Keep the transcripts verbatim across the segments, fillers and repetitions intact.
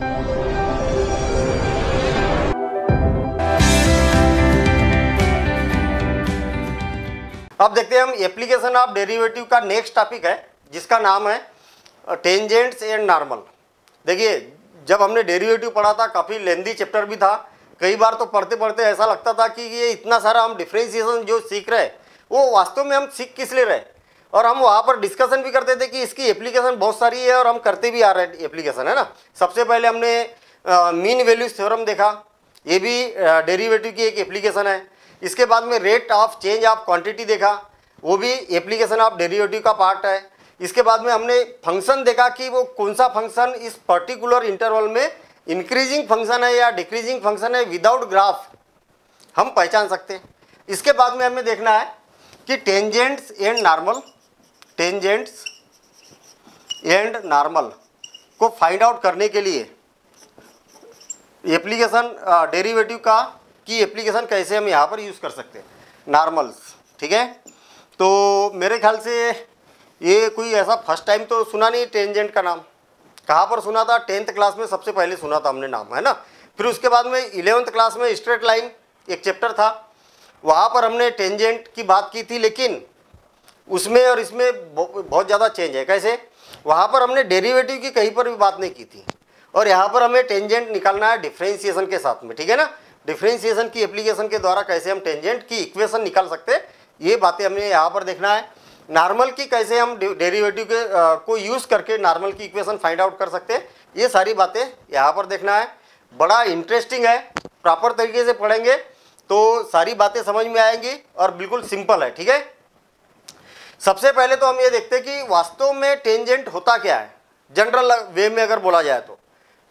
अब देखते हैं हम एप्लीकेशन ऑफ डेरिवेटिव का नेक्स्ट टॉपिक है जिसका नाम है टेंजेंट्स एंड नॉर्मल। देखिए जब हमने डेरिवेटिव पढ़ा था काफ़ी लेंदी चैप्टर भी था, कई बार तो पढ़ते पढ़ते ऐसा लगता था कि ये इतना सारा हम डिफरेंशिएशन जो सीख रहे वो वास्तव में हम सीख किस ले रहे, और हम वहाँ पर डिस्कशन भी करते थे कि इसकी एप्लीकेशन बहुत सारी है और हम करते भी आ रहे हैं एप्लीकेशन, है ना। सबसे पहले हमने मीन वैल्यूज थ्योरम देखा, ये भी डेरिवेटिव की एक एप्लीकेशन है। इसके बाद में rate of change of quantity देखा, वो भी एप्लीकेशन ऑफ डेरिवेटिव का पार्ट है। इसके बाद में हमने फंक्शन देखा कि वो कौन सा फंक्शन इस पर्टिकुलर इंटरवल में इंक्रीजिंग फंक्शन है या डिक्रीजिंग फंक्शन है, विदाउट ग्राफ हम पहचान सकते हैं। इसके बाद में हमें देखना है कि tangents and normal tangents and normal को फाइंड आउट करने के लिए एप्लीकेशन डेरिवेटिव का कि एप्लीकेशन कैसे हम यहाँ पर यूज़ कर सकते हैं नॉर्मल्स। ठीक है, तो मेरे ख्याल से ये कोई ऐसा फर्स्ट टाइम तो सुना नहीं टेंजेंट का नाम, कहाँ पर सुना था, टेंथ क्लास में सबसे पहले सुना था हमने नाम, है ना। फिर उसके बाद में इलेवेंथ क्लास में स्ट्रेट लाइन एक चैप्टर था, वहाँ पर हमने टेंजेंट की बात की थी, लेकिन उसमें और इसमें बहुत ज़्यादा चेंज है। कैसे, वहाँ पर हमने डेरीवेटिव की कहीं पर भी बात नहीं की थी और यहाँ पर हमें टेंजेंट निकालना है डिफ्रेंसिएशन के साथ में, ठीक है ना। डिफरेंशिएशन की एप्लीकेशन के द्वारा कैसे हम टेंजेंट की इक्वेशन निकाल सकते हैं, ये बातें हमने यहाँ पर देखना है। नॉर्मल की कैसे हम डेरिवेटिव के आ, को यूज़ करके नॉर्मल की इक्वेशन फाइंड आउट कर सकते हैं, ये सारी बातें यहाँ पर देखना है। बड़ा इंटरेस्टिंग है, प्रॉपर तरीके से पढ़ेंगे तो सारी बातें समझ में आएंगी और बिल्कुल सिंपल है, ठीक है। सबसे पहले तो हम ये देखते हैं कि वास्तव में टेंजेंट होता क्या है जनरल वे में अगर बोला जाए तो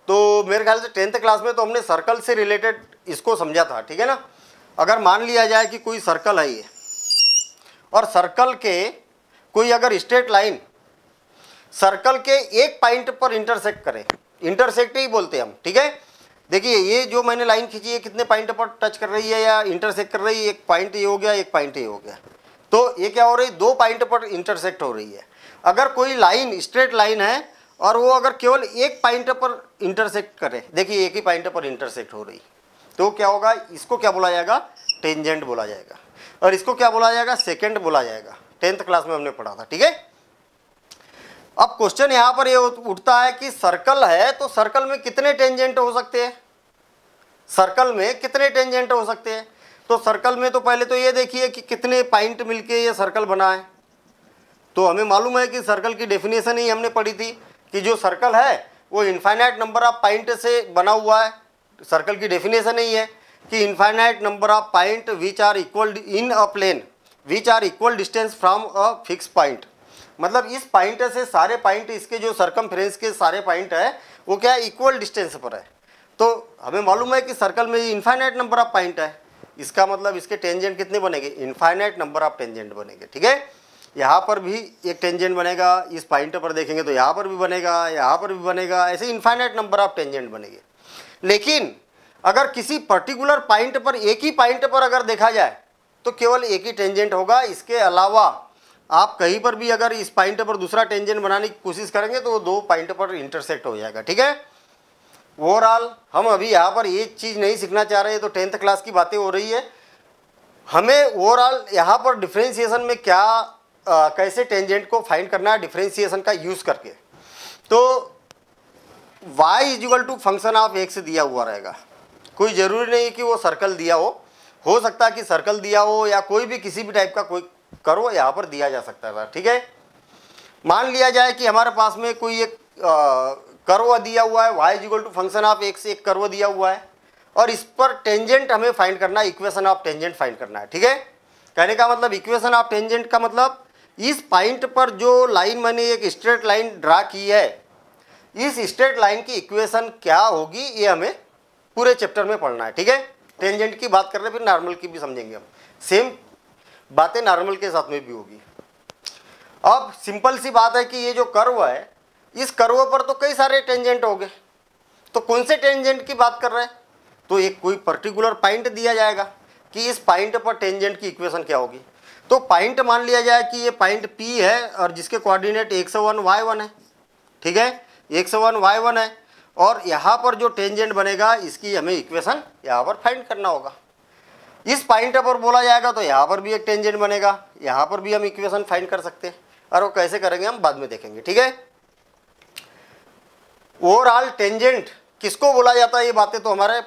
तो मेरे ख्याल से टेंथ क्लास में तो हमने सर्कल से रिलेटेड इसको समझा था, ठीक है ना। अगर मान लिया जाए कि कोई सर्कल है ये, और सर्कल के कोई अगर स्ट्रेट लाइन सर्कल के एक पॉइंट पर इंटरसेक्ट करे, इंटरसेक्ट ही बोलते हैं हम, ठीक है। देखिए ये जो मैंने लाइन खींची है कितने पॉइंट पर टच कर रही है या इंटरसेक्ट कर रही है, एक पॉइंट ये हो गया, एक पॉइंट ये हो गया, तो ये क्या हो रही, दो पॉइंट पर इंटरसेक्ट हो रही है। अगर कोई लाइन स्ट्रेट लाइन है और वो अगर केवल एक पॉइंट पर इंटरसेक्ट करे, देखिए एक ही पॉइंट पर इंटरसेक्ट हो रही, तो क्या होगा, इसको क्या बोला जाएगा, टेंजेंट बोला जाएगा, और इसको क्या बोला जाएगा, सेकेंट बोला जाएगा। टेंथ क्लास में हमने पढ़ा था, ठीक है। अब क्वेश्चन यहाँ पर ये उठता है कि सर्कल है तो सर्कल में कितने टेंजेंट हो सकते हैं, सर्कल में कितने टेंजेंट हो सकते हैं। तो सर्कल में तो पहले तो ये देखिए कि कितने पॉइंट मिलके ये सर्कल बना है। तो हमें मालूम है कि सर्कल की डेफिनेशन ही हमने पढ़ी थी कि जो सर्कल है वो इनफाइनाइट नंबर ऑफ पॉइंट से बना हुआ है। सर्कल की डेफिनेशन ही है कि infinite number of point which are equal in a plane which are equal distance from a fix point. मतलब इस पॉइंट से सारे पॉइंट, इसके जो सर्कमफ्रेंस के सारे पॉइंट है वो क्या है, इक्वल डिस्टेंस पर है। तो हमें मालूम है कि सर्कल में इनफाइनाइट नंबर ऑफ पॉइंट है, इसका मतलब इसके टेंजेंट कितने बनेंगे, इनफाइनाइट नंबर ऑफ टेंजेंट बनेंगे, ठीक है। यहाँ पर भी एक टेंजेंट बनेगा, इस पॉइंट पर देखेंगे तो यहाँ पर भी बनेगा, यहाँ पर भी बनेगा, ऐसे इनफाइनाइट नंबर ऑफ टेंजेंट बनेंगे। लेकिन अगर किसी पर्टिकुलर पॉइंट पर, एक ही पॉइंट पर अगर देखा जाए तो केवल एक ही टेंजेंट होगा, इसके अलावा आप कहीं पर भी अगर इस पॉइंट पर दूसरा टेंजेंट बनाने की कोशिश करेंगे तो वो दो पॉइंट पर इंटरसेक्ट हो जाएगा, ठीक है। ओवरऑल हम अभी यहाँ पर ये चीज़ नहीं सीखना चाह रहे हैं, तो टेंथ क्लास की बातें हो रही है। हमें ओवरऑल यहाँ पर डिफ्रेंशिएशन में क्या आ, कैसे टेंजेंट को फाइंड करना है डिफ्रेंशिएशन का यूज़ करके। तो y equal to function of x दिया हुआ रहेगा, कोई ज़रूरी नहीं कि वो सर्कल दिया हो हो सकता है कि सर्कल दिया हो या कोई भी किसी भी टाइप का कोई करो यहाँ पर दिया जा सकता था, ठीक है। मान लिया जाए कि हमारे पास में कोई एक कर्व दिया हुआ है, y equal to function of x एक कर्व दिया हुआ है, और इस पर टेंजेंट हमें फाइंड करना है, इक्वेशन ऑफ टेंजेंट फाइंड करना है, ठीक है। कहने का मतलब इक्वेशन ऑफ टेंजेंट का मतलब इस पॉइंट पर जो लाइन मैंने एक स्ट्रेट लाइन ड्रा की है, इस स्ट्रेट लाइन की इक्वेशन क्या होगी, ये हमें पूरे चैप्टर में पढ़ना है, ठीक है। टेंजेंट की बात कर रहे हैं, फिर नॉर्मल की भी समझेंगे हम, सेम बातें नॉर्मल के साथ में भी होगी। अब सिंपल सी बात है कि ये जो कर्व है, इस कर्व पर तो कई सारे टेंजेंट हो गए, तो कौन से टेंजेंट की बात कर रहे हैं, तो एक कोई पर्टिकुलर पॉइंट दिया जाएगा कि इस पॉइंट पर टेंजेंट की इक्वेशन क्या होगी। तो पॉइंट मान लिया जाए कि ये पॉइंट पी है और जिसके coordinate x one y one है, ठीक है, एक्स वन वाई वन है, और यहाँ पर जो टेंजेंट बनेगा इसकी हमें इक्वेशन यहाँ पर फाइंड करना होगा। इस पॉइंट पर बोला जाएगा तो यहाँ पर भी एक टेंजेंट बनेगा, यहाँ पर भी हम इक्वेशन फाइंड कर सकते हैं और वो कैसे करेंगे हम बाद में देखेंगे। ठीक है, ओवरऑल टेंजेंट किसको बोला जाता है, ये बातें तो हमारे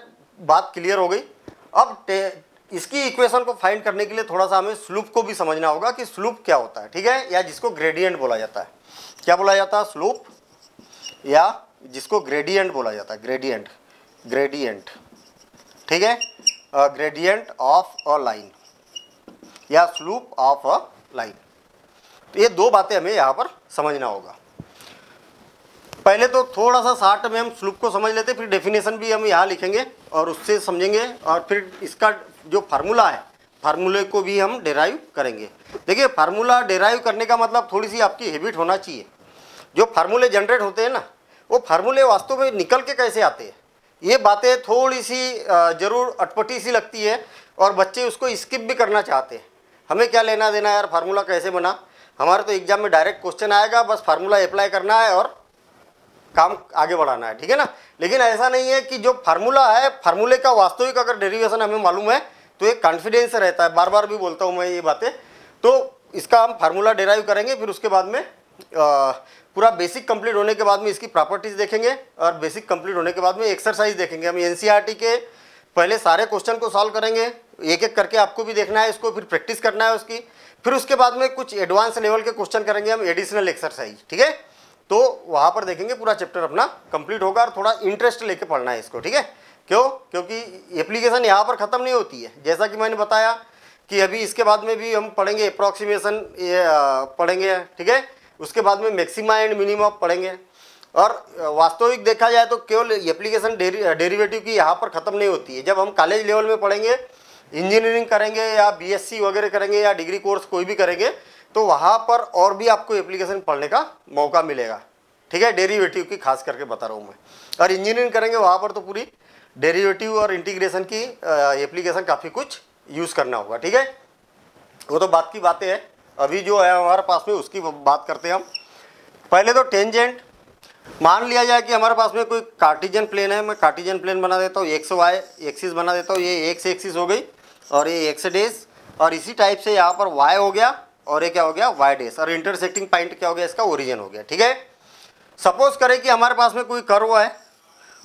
बात क्लियर हो गई। अब इसकी इक्वेशन को फाइंड करने के लिए थोड़ा सा हमें स्लोप को भी समझना होगा कि स्लोप क्या होता है। ठीक है, या जिसको ग्रेडियंट बोला जाता है, क्या बोला जाता है, स्लोप, या जिसको ग्रेडियंट बोला जाता है, ग्रेडियंट, ग्रेडियंट, ठीक है, ग्रेडियंट ऑफ अ लाइन या स्लोप ऑफ अ लाइन। तो ये दो बातें हमें यहाँ पर समझना होगा। पहले तो थोड़ा सा शार्ट में हम स्लोप को समझ लेते, फिर डेफिनेशन भी हम यहाँ लिखेंगे और उससे समझेंगे, और फिर इसका जो फार्मूला है फार्मूले को भी हम डेराइव करेंगे। देखिए, फार्मूला डेराइव करने का मतलब थोड़ी सी आपकी हैबिट होना चाहिए। जो फार्मूले जनरेट होते हैं ना, वो फार्मूले वास्तव में निकल के कैसे आते हैं, ये बातें थोड़ी सी ज़रूर अटपटी सी लगती है और बच्चे उसको स्किप भी करना चाहते हैं। हमें क्या लेना देना यार, फार्मूला कैसे बना, हमारे तो एग्जाम में डायरेक्ट क्वेश्चन आएगा, बस फार्मूला अप्लाई करना है और काम आगे बढ़ाना है, ठीक है ना। लेकिन ऐसा नहीं है कि जो फार्मूला है, फार्मूले का वास्तविक अगर डेरिवेशन हमें मालूम है तो एक कॉन्फिडेंस रहता है। बार बार भी बोलता हूँ मैं ये बातें। तो इसका हम फार्मूला डेराइव करेंगे, फिर उसके बाद में आ, पूरा बेसिक कंप्लीट होने के बाद में इसकी प्रॉपर्टीज़ देखेंगे, और बेसिक कंप्लीट होने के बाद में एक्सरसाइज देखेंगे। हम एनसीईआरटी के पहले सारे क्वेश्चन को सॉल्व करेंगे, एक एक करके आपको भी देखना है इसको, फिर प्रैक्टिस करना है उसकी, फिर उसके बाद में कुछ एडवांस लेवल के क्वेश्चन करेंगे हम, एडिशनल एक्सरसाइज, ठीक है। तो वहाँ पर देखेंगे पूरा चैप्टर अपना कंप्लीट होगा, और थोड़ा इंटरेस्ट लेके पढ़ना है इसको, ठीक है। क्यों, क्योंकि एप्लीकेशन यहाँ पर ख़त्म नहीं होती है। जैसा कि मैंने बताया कि अभी इसके बाद में भी हम पढ़ेंगे अप्रॉक्सीमेशन, ये पढ़ेंगे, ठीक है। उसके बाद में मैक्सिमा एंड मिनिमा पढ़ेंगे, और वास्तविक देखा जाए तो केवल एप्लीकेशन डेरिवेटिव की यहाँ पर ख़त्म नहीं होती है। जब हम कॉलेज लेवल में पढ़ेंगे, इंजीनियरिंग करेंगे या बी एस सी वगैरह करेंगे या डिग्री कोर्स कोई भी करेंगे, तो वहाँ पर और भी आपको एप्लीकेशन पढ़ने का मौका मिलेगा, ठीक है। डेरिवेटिव की खास करके बता रहा हूँ मैं, और इंजीनियरिंग करेंगे वहाँ पर तो पूरी डेरिवेटिव और इंटीग्रेशन की एप्लीकेशन काफ़ी कुछ यूज़ करना होगा, ठीक है। वो तो बात की बातें हैं, अभी जो है हमारे पास में उसकी बात करते हैं हम। पहले तो टेंजेंट, मान लिया जाए कि हमारे पास में कोई कार्टिजन प्लेन है, मैं कार्टिजन प्लेन बना देता हूँ, एक्स वाई एक्सिस बना देता हूँ, ये एक्स एक्सिस हो गई और ये एक्स डैश, और इसी टाइप से यहाँ पर वाई हो गया और ये क्या हो गया, वाई डैश, और इंटरसेक्टिंग पॉइंट क्या हो गया, इसका ओरिजिन हो गया, ठीक है। सपोज करें कि हमारे पास में कोई कर्व है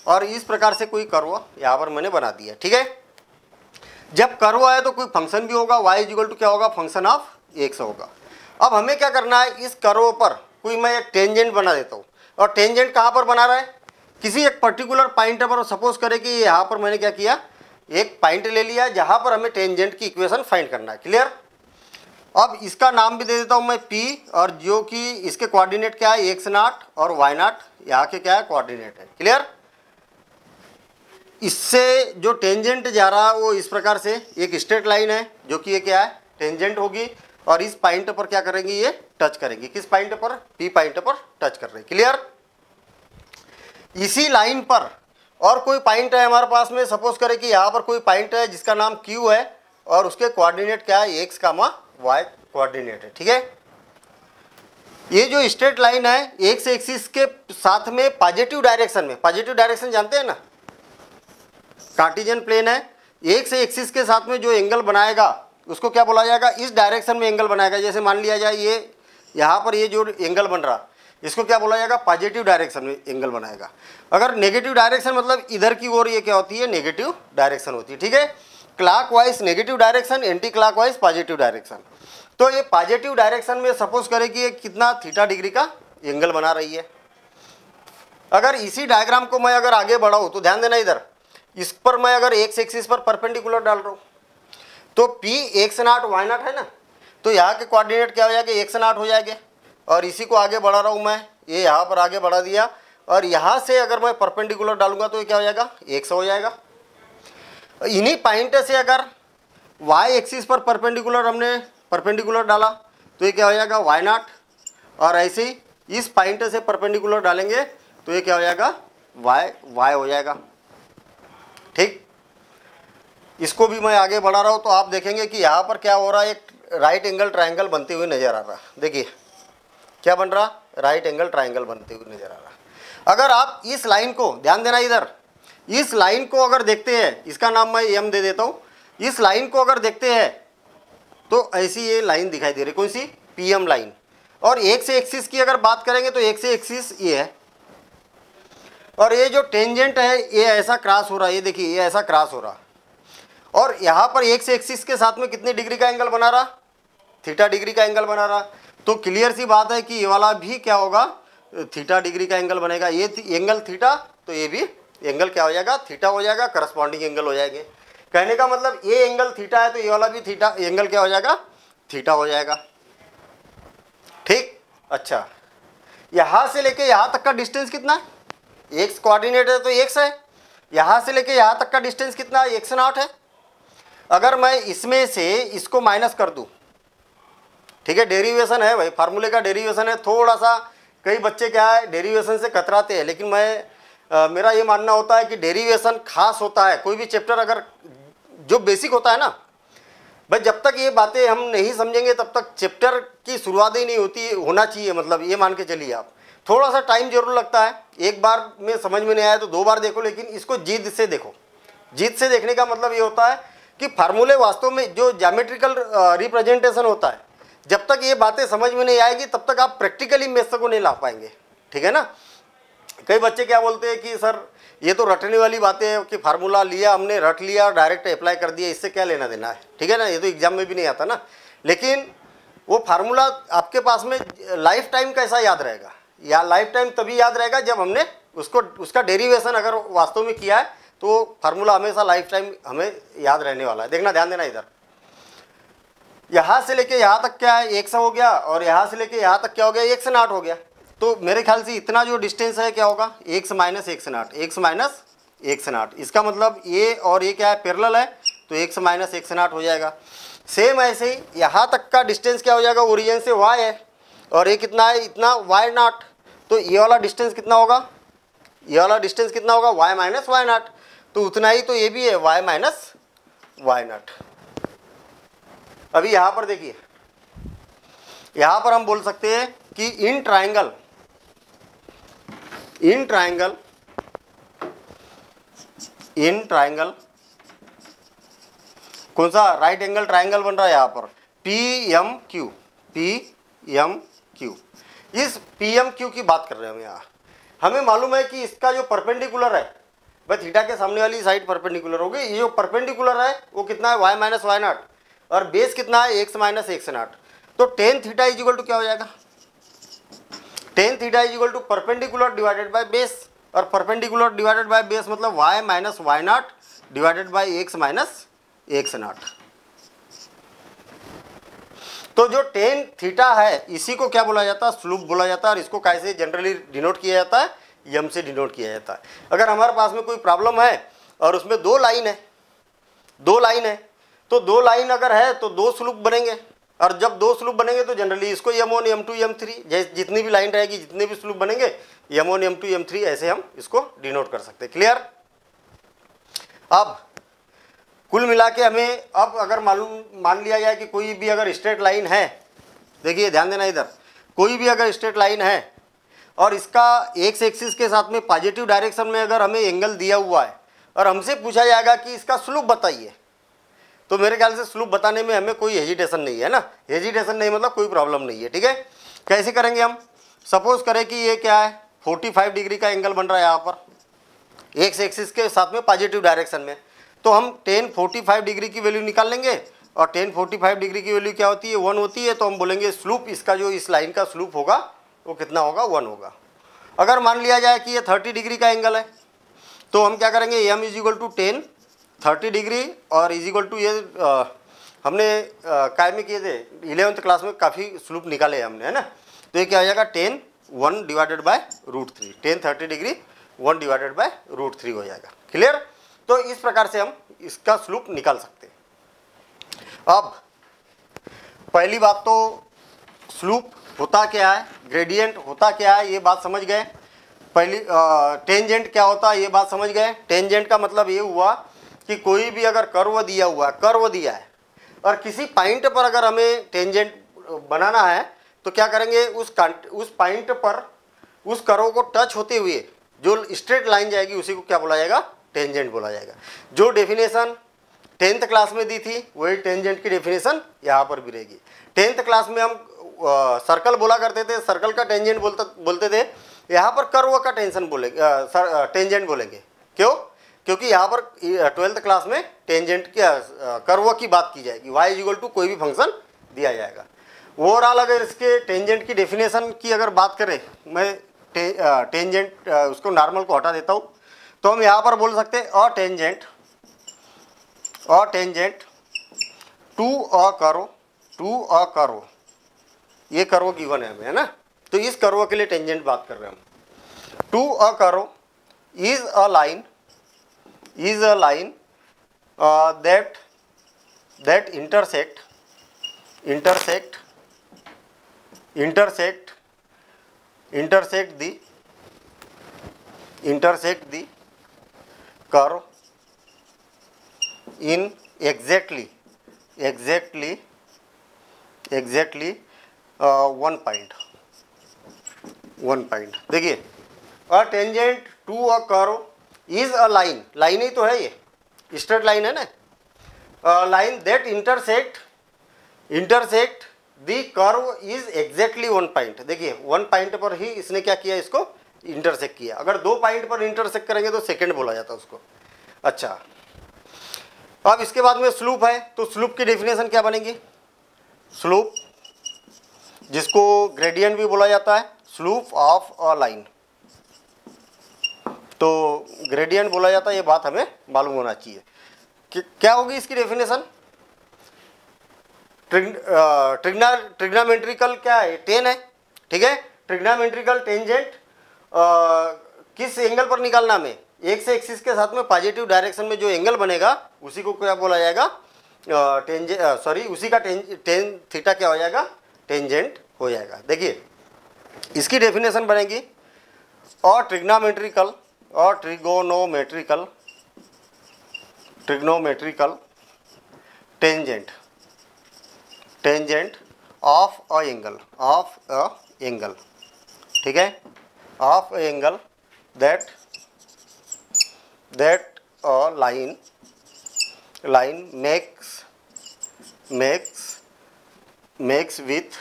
और इस प्रकार से कोई कर्व यहाँ पर मैंने बना दिया, ठीक है। जब कर्व है तो कोई फंक्शन भी होगा, y इक्वल टू क्या होगा, फंक्शन ऑफ x होगा। अब हमें क्या करना है, इस कर्व पर कोई मैं एक टेंजेंट बना देता हूँ, और टेंजेंट कहाँ पर बना रहा है, किसी एक पर्टिकुलर पॉइंट पर। सपोज करें कि यहाँ पर मैंने क्या किया, एक पॉइंट ले लिया जहाँ पर हमें टेंजेंट की इक्वेशन फाइंड करना है, क्लियर। अब इसका नाम भी दे देता हूँ मैं P, और जो कि इसके कोऑर्डिनेट क्या है, एक्स नॉट और वाई नॉट यहाँ के क्या है, कोऑर्डिनेट है, क्लियर। इससे जो टेंजेंट जा रहा है वो इस प्रकार से एक स्ट्रेट लाइन है, जो कि ये क्या है, टेंजेंट होगी, और इस पॉइंट पर क्या करेंगे, ये टच करेंगे, किस पॉइंट पर, P पॉइंट पर टच कर रहे, क्लियर। इसी लाइन पर और कोई पॉइंट है हमारे पास में, सपोज करें कि यहाँ पर कोई पॉइंट है जिसका नाम Q है, और उसके कोऑर्डिनेट क्या है, एक्स कामा वाई कोऑर्डिनेट है, ठीक है। ये जो स्ट्रेट लाइन है एक्स एक्सिस के साथ में पॉजिटिव डायरेक्शन में, पॉजिटिव डायरेक्शन जानते हैं ना, कार्टिजन प्लेन है, एक्स एक्सिस के साथ में जो एंगल बनाएगा उसको क्या बोला जाएगा, इस डायरेक्शन में एंगल बनाएगा। जैसे मान लिया जाए ये यहाँ पर ये जो एंगल बन रहा, इसको क्या बोला जाएगा, पॉजिटिव डायरेक्शन में एंगल बनाएगा। अगर नेगेटिव डायरेक्शन मतलब इधर की ओर, ये क्या होती है, नेगेटिव डायरेक्शन होती है, ठीक है। Clockwise negative direction, anti clockwise positive direction. तो ये पॉजिटिव डायरेक्शन में सपोज करें कि ये कितना थीटा डिग्री का एंगल बना रही है। अगर इसी डायग्राम को मैं अगर आगे बढ़ाऊँ तो ध्यान देना, इधर इस पर मैं अगर एक्स एक्सिस पर परपेंडिकुलर डाल रहा हूँ तो P x naught Y naught है ना, तो यहाँ के कोऑर्डिनेट क्या हो जाएगा, एक्स नॉट हो जाएंगे, और इसी को आगे बढ़ा रहा हूँ मैं, ये यहाँ पर आगे बढ़ा दिया, और यहाँ से अगर मैं परपेंडिकुलर डालूंगा तो ये क्या हो जाएगा, एक्स हो जाएगा। इन्हीं पॉइंट से अगर y एक्सिस पर परपेंडिकुलर हमने परपेंडिकुलर डाला तो ये क्या हो जाएगा, वाई नॉट, और ऐसे ही इस पॉइंट से परपेंडिकुलर डालेंगे तो ये क्या हो जाएगा, y y हो जाएगा, ठीक। इसको भी मैं आगे बढ़ा रहा हूँ तो आप देखेंगे कि यहाँ पर क्या हो रहा है, एक राइट एंगल ट्राइंगल बनते हुए नज़र आ रहा है। देखिए क्या बन रहा, राइट एंगल ट्राइंगल बनते हुए नज़र आ रहा। अगर आप इस लाइन को ध्यान देना, इधर इस लाइन को अगर देखते हैं, इसका नाम मैं एम दे देता हूँ। इस लाइन को अगर देखते हैं तो ऐसी ये लाइन दिखाई दे रही, कौन सी? P M line. और एक से एक्सिस की अगर बात करेंगे तो एक से एक्सिस ये है, और ये जो टेंजेंट है ये ऐसा क्रॉस हो रहा है, ये देखिए ये ऐसा क्रॉस हो रहा। और यहाँ पर एक से एक्सिस के साथ में कितने डिग्री का एंगल बना रहा? थीटा डिग्री का एंगल बना रहा। तो क्लियर सी बात है कि ये वाला भी क्या होगा? थीटा डिग्री का एंगल बनेगा। ये एंगल थीटा, तो ये भी एंगल क्या हो जाएगा? थीटा हो जाएगा, करस्पॉन्डिंग एंगल हो जाएंगे। कहने का मतलब ये एंगल थीटा है तो ये वाला भी थीटा, एंगल क्या हो जाएगा? थीटा हो जाएगा। ठीक। अच्छा, यहाँ से लेके यहाँ तक का डिस्टेंस कितना है? एक्स कोऑर्डिनेट है तो एक्स है। यहाँ से लेके यहाँ तक का डिस्टेंस कितना है? एक्स नॉट है। अगर मैं इसमें से इसको माइनस कर दूँ, ठीक है, डेरिवेशन है भाई, फार्मूले का डेरिवेशन है। थोड़ा सा कई बच्चे क्या है डेरिवेशन से कतराते हैं, लेकिन मैं आ, मेरा ये मानना होता है कि डेरिवेशन खास होता है। कोई भी चैप्टर अगर जो बेसिक होता है ना भाई, जब तक ये बातें हम नहीं समझेंगे तब तक चैप्टर की शुरुआत ही नहीं होती, होना चाहिए। मतलब ये मान के चलिए आप, थोड़ा सा टाइम जरूर लगता है, एक बार में समझ में नहीं आया तो दो बार देखो, लेकिन इसको जिद से देखो। जिद से देखने का मतलब ये होता है कि फार्मूले वास्तव में जो ज्योमेट्रिकल रिप्रेजेंटेशन होता है, जब तक ये बातें समझ में नहीं आएगी तब तक आप प्रैक्टिकली मैथ्स को नहीं ला पाएंगे। ठीक है ना। कई बच्चे क्या बोलते हैं कि सर ये तो रटने वाली बातें हैं कि फार्मूला लिया हमने, रट लिया, डायरेक्ट अप्लाई कर दिया, इससे क्या लेना देना है। ठीक है ना, ये तो एग्जाम में भी नहीं आता ना। लेकिन वो फार्मूला आपके पास में लाइफ टाइम कैसा याद रहेगा? या लाइफ टाइम तभी याद रहेगा जब हमने उसको, उसका डेरिवेशन अगर वास्तव में किया है तो फार्मूला हमेशा लाइफ टाइम हमें याद रहने वाला है। देखना, ध्यान देना, इधर यहाँ से लेके यहाँ तक क्या है? एक सौ हो गया, और यहाँ से लेके यहाँ तक क्या हो गया? एक सौ नाट हो गया। तो मेरे ख्याल से इतना जो डिस्टेंस है क्या होगा? एक से माइनस एक से नाट, एक से माइनस एक से नाट। इसका मतलब ये और ये क्या है? पैरेलल है, तो एक से माइनस एक से नाट हो जाएगा। सेम ऐसे ही यहाँ तक का डिस्टेंस क्या हो जाएगा? ओरिजिन से वाई है, और ये कितना है? इतना वाई नाट। तो ये वाला डिस्टेंस कितना होगा? ये वाला डिस्टेंस कितना होगा? Y minus y naught. तो उतना ही तो ये भी है, वाई माइनस वाई नाट। अभी यहाँ पर देखिए, यहाँ पर हम बोल सकते हैं कि इन ट्राइंगल इन ट्राइंगल इन ट्राइंगल कौन सा राइट एंगल ट्राइंगल बन रहा है? यहाँ पर P M Q, P M Q. इस पी एम क्यू की बात कर रहे हैं हम। यहाँ हमें मालूम है कि इसका जो परपेंडिकुलर है भाई, थीटा के सामने वाली साइड परपेंडिकुलर होगी। ये जो परपेंडिकुलर है वो कितना है? वाई माइनस वाई नॉट, और बेस कितना है? X minus x naught. तो tan theta is equal to क्या हो जाएगा? Tan theta is equal to perpendicular divided by base, और परपेंडिकुलर डिवाइडेड बाय बेस मतलब Y minus Y naught divided by x minus x naught. तो जो tan theta है इसी को क्या बोला जाता है? स्लोप बोला जाता है, और इसको कैसे जनरली डिनोट किया जाता है? एम से डिनोट किया जाता है। अगर हमारे पास में कोई प्रॉब्लम है और उसमें दो लाइन है, दो लाइन है तो दो लाइन अगर है तो दो स्लोप बनेंगे, और जब दो स्लूप बनेंगे तो जनरली इसको m one m two m three, जितनी भी लाइन रहेगी, जितने भी स्लूप बनेंगे m one m two m three, ऐसे हम इसको डिनोट कर सकते हैं। क्लियर। अब कुल मिला के हमें अब अगर मालूम मान लिया जाए कि कोई भी अगर स्ट्रेट लाइन है, देखिए ध्यान देना इधर, कोई भी अगर स्ट्रेट लाइन है और इसका एक्स एक्सिस के साथ में पॉजिटिव डायरेक्शन में अगर हमें एंगल दिया हुआ है और हमसे पूछा जाएगा कि इसका स्लूप बताइए, तो मेरे ख्याल से स्लोप बताने में हमें कोई हेजिटेशन नहीं है ना। हेजिटेशन नहीं मतलब कोई प्रॉब्लम नहीं है। ठीक है, कैसे करेंगे हम? सपोज करें कि ये क्या है? पैंतालीस डिग्री का एंगल बन रहा है यहाँ पर, एक्स एक्सिस के साथ में पॉजिटिव डायरेक्शन में। तो हम टेन पैंतालीस डिग्री की वैल्यू निकाल लेंगे, और टेन पैंतालीस डिग्री की वैल्यू क्या होती है? वन होती है। तो हम बोलेंगे स्लोप, इसका जो इस लाइन का स्लोप होगा वो कितना होगा? वन होगा। अगर मान लिया जाए कि ये तीस डिग्री का एंगल है तो हम क्या करेंगे? M is equal to tan तीस डिग्री और इज इक्वल टू ये आ, हमने काय में किए थे इलेवंथ क्लास में, काफ़ी स्लोप निकाले हमने, है ना। तो ये क्या हो जाएगा? Tan one divided by root three, tan thirty degree one divided by root three हो जाएगा। क्लियर। तो इस प्रकार से हम इसका स्लोप निकाल सकते हैं। अब पहली बात तो स्लोप होता क्या है, ग्रेडियंट होता क्या है, ये बात समझ गए। पहली आ, टेंजेंट क्या होता है ये बात समझ गए। टेंजेंट का मतलब ये हुआ कि कोई भी अगर कर्व दिया हुआ है, कर्व दिया है और किसी पॉइंट पर अगर हमें टेंजेंट बनाना है तो क्या करेंगे? उस उस पॉइंट पर उस कर्व को टच होते हुए जो स्ट्रेट लाइन जाएगी उसी को क्या बोला जाएगा, टेंजेंट बोला जाएगा। जो डेफिनेशन टेंथ क्लास में दी थी वही टेंजेंट की डेफिनेशन यहाँ पर भी रहेगी। टेंथ क्लास में हम आ, सर्कल बोला करते थे, सर्कल का टेंजेंट बोलता बोलते थे, यहाँ पर कर्व का टेंशन बोलेंगे आ, सर, आ, टेंजेंट बोलेंगे। क्यों? क्योंकि यहाँ पर ट्वेल्थ क्लास में टेंजेंट की कर्व की बात की जाएगी। वाई इज इक्वल टू कोई भी फंक्शन दिया जाएगा। ओवरऑल अगर इसके टेंजेंट की डेफिनेशन की अगर बात करें, मैं टे, आ, टेंजेंट आ, उसको नॉर्मल को हटा देता हूँ, तो हम यहाँ पर बोल सकते हैं a tangent a tangent to a curve to a curve, ये कर्व गिवन है हमें, है ना, तो इस कर्व के लिए टेंजेंट बात कर रहे हैं हम। To a curve is a line is a line that that intersect intersect intersect intersect the intersect the curve in exactly exactly exactly one point one point देखिए, a tangent to a curve is a line, line ही तो है, ये straight line है ना, line that intersect intersect the curve is exactly one point. देखिए one point पर ही इसने क्या किया, इसको इंटरसेक्ट किया। अगर दो पॉइंट पर इंटरसेक्ट करेंगे तो सेकंड बोला जाता है उसको। अच्छा, अब इसके बाद में स्लूप है, तो स्लूप की डेफिनेशन क्या बनेगी? स्लूप, जिसको ग्रेडियंट भी बोला जाता है, स्लूप ऑफ अ लाइन, तो ग्रेडियंट बोला जाता है, ये बात हमें मालूम होना चाहिए। कि क्या होगी इसकी डेफिनेशन? ट्रिग्ना ट्रिग्नामेट्रिकल क्या है, टेन है, ठीक है। ट्रिग्नामेट्रिकल टेंजेंट किस एंगल पर निकालना हमें, एक से एक्सिस के साथ में पॉजिटिव डायरेक्शन में जो एंगल बनेगा उसी को क्या बोला जाएगा, टेंजेंट, सॉरी उसी का टेन थीटा क्या हो जाएगा, टेंजेंट हो जाएगा। देखिए इसकी डेफिनेशन बनेगी और ट्रिग्नामेट्रिकल और trigonometrical trigonometrical tangent tangent of a angle of a angle, ठीक है, of a angle that that a line line makes makes makes with